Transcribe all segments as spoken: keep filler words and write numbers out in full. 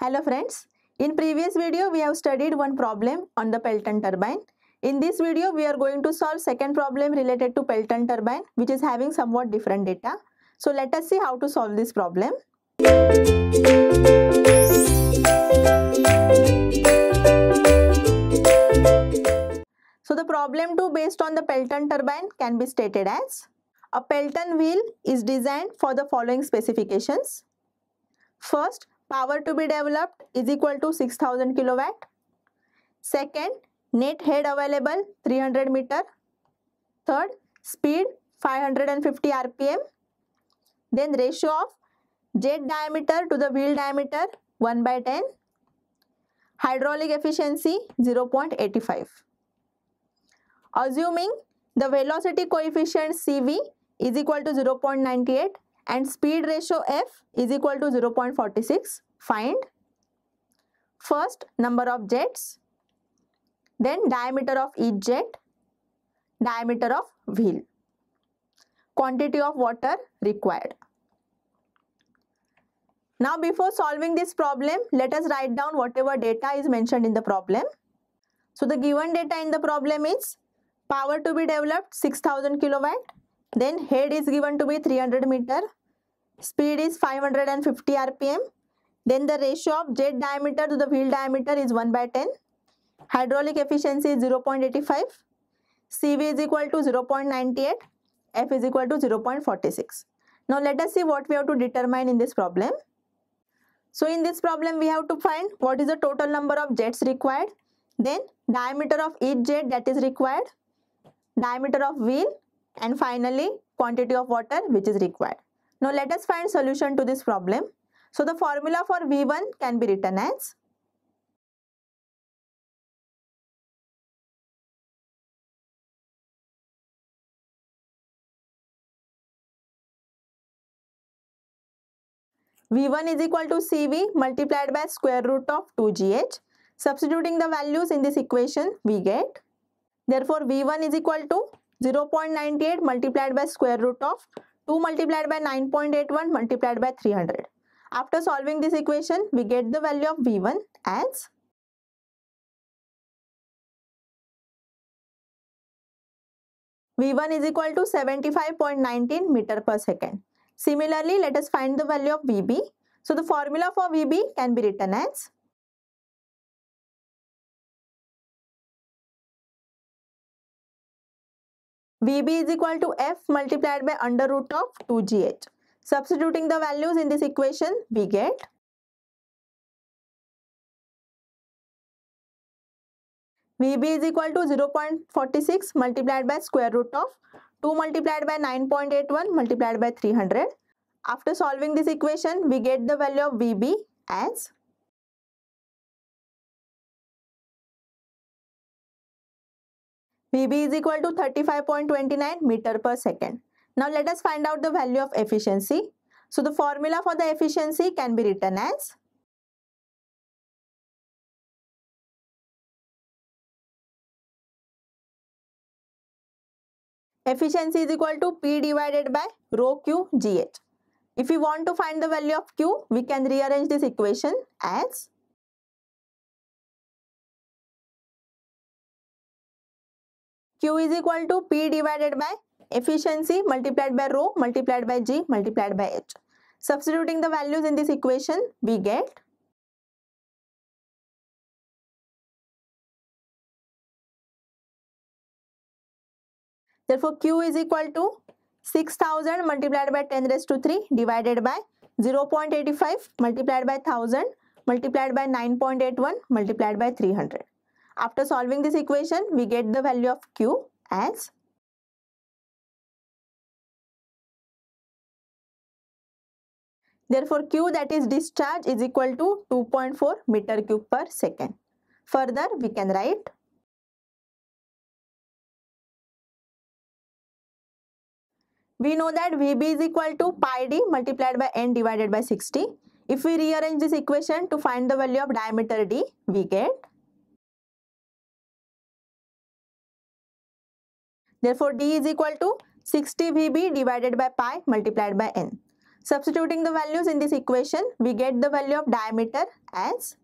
Hello friends, in previous video we have studied one problem on the Pelton turbine. In this video we are going to solve second problem related to Pelton turbine, which is having somewhat different data. So let us see how to solve this problem. So the problem two based on the Pelton turbine can be stated as: a Pelton wheel is designed for the following specifications. First, power to be developed is equal to six thousand kilowatt. Second, net head available three hundred meter. Third, speed five hundred fifty R P M. Then ratio of jet diameter to the wheel diameter one by ten. Hydraulic efficiency zero point eight five. Assuming the velocity coefficient C V is equal to zero point nine eight. And speed ratio F is equal to zero point four six, find first number of jets, then diameter of each jet, diameter of wheel, quantity of water required. Now before solving this problem, let us write down whatever data is mentioned in the problem. So the given data in the problem is power to be developed six thousand kilowatt. Then head is given to be three hundred meter, speed is five hundred fifty R P M, then the ratio of jet diameter to the wheel diameter is one by ten, hydraulic efficiency is zero point eight five, C V is equal to zero point nine eight, F is equal to zero point four six. Now let us see what we have to determine in this problem. So in this problem we have to find what is the total number of jets required, then diameter of each jet that is required, diameter of wheel, and finally quantity of water which is required. Now let us find solution to this problem. So the formula for V one can be written as V one is equal to C V multiplied by square root of two G H. Substituting the values in this equation we get, therefore V one is equal to zero point nine eight multiplied by square root of two multiplied by nine point eight one multiplied by three hundred. After solving this equation, we get the value of V one as V one is equal to seventy-five point one nine meter per second. Similarly, let us find the value of V B. So the formula for V B can be written as V B is equal to F multiplied by under root of two G H. Substituting the values in this equation, we get V B is equal to zero point four six multiplied by square root of two multiplied by nine point eight one multiplied by three hundred. After solving this equation, we get the value of V B as V B is equal to thirty-five point two nine meter per second. Now let us find out the value of efficiency. So the formula for the efficiency can be written as efficiency is equal to P divided by rho Q G H. If we want to find the value of Q, we can rearrange this equation as Q is equal to P divided by efficiency multiplied by rho multiplied by G multiplied by H. Substituting the values in this equation, we get therefore Q is equal to six thousand multiplied by ten raised to three divided by zero point eight five multiplied by one thousand multiplied by nine point eight one multiplied by three hundred. After solving this equation, we get the value of Q as therefore Q that is discharge is equal to two point four meter cube per second. Further, we can write we know that V B is equal to pi d multiplied by n divided by sixty. If we rearrange this equation to find the value of diameter d, we get therefore, D is equal to sixty V B divided by pi multiplied by N. Substituting the values in this equation, we get the value of diameter as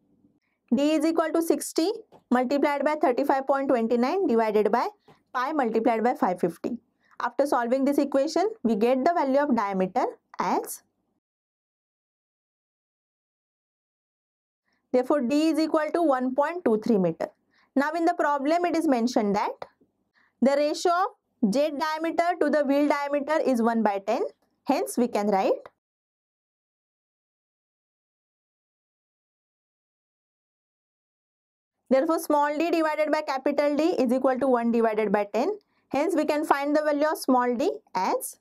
d is equal to sixty multiplied by thirty-five point two nine divided by pi multiplied by five hundred fifty. After solving this equation, we get the value of diameter as, therefore d is equal to one point two three meter. Now in the problem it is mentioned that the ratio of jet diameter to the wheel diameter is one by ten. Hence we can write therefore small d divided by capital D is equal to one divided by ten. Hence we can find the value of small d as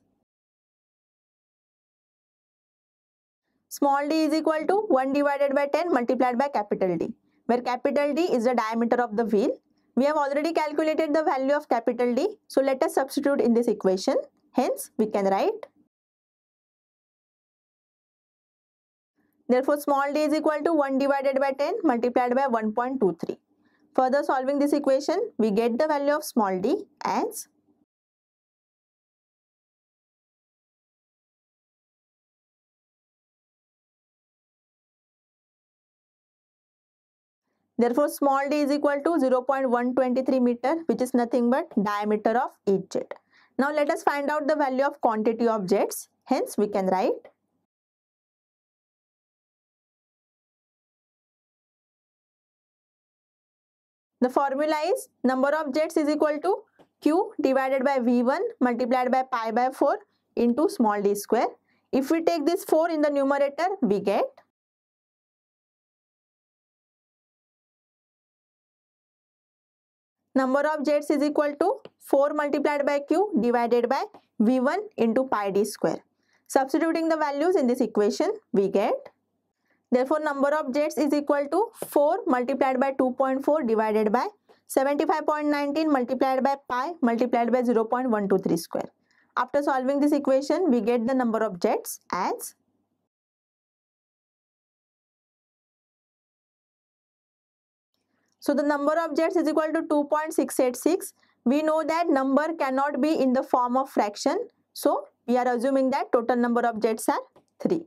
small d is equal to one divided by ten multiplied by capital D, where capital D is the diameter of the wheel. We have already calculated the value of capital D, so let us substitute in this equation. Hence we can write therefore small d is equal to one divided by ten multiplied by one point two three. Further solving this equation, we get the value of small d as therefore small d is equal to zero point one two three meter, which is nothing but diameter of each jet. Now let us find out the value of quantity of jets. Hence we can write the formula is number of jets is equal to q divided by v one multiplied by pi by four into small d square. If we take this four in the numerator, we get number of jets is equal to four multiplied by q divided by v one into pi d square. Substituting the values in this equation, we get therefore number of jets is equal to four multiplied by two point four divided by seventy-five point one nine multiplied by pi multiplied by zero point one two three square. After solving this equation, we get the number of jets as so the number of jets is equal to two point six eight six. We know that number cannot be in the form of fraction, so we are assuming that total number of jets are three.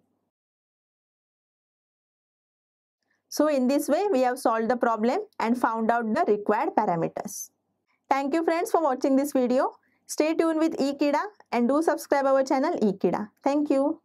So in this way we have solved the problem and found out the required parameters. Thank you friends for watching this video. Stay tuned with Ekeeda and do subscribe our channel Ekeeda. Thank you.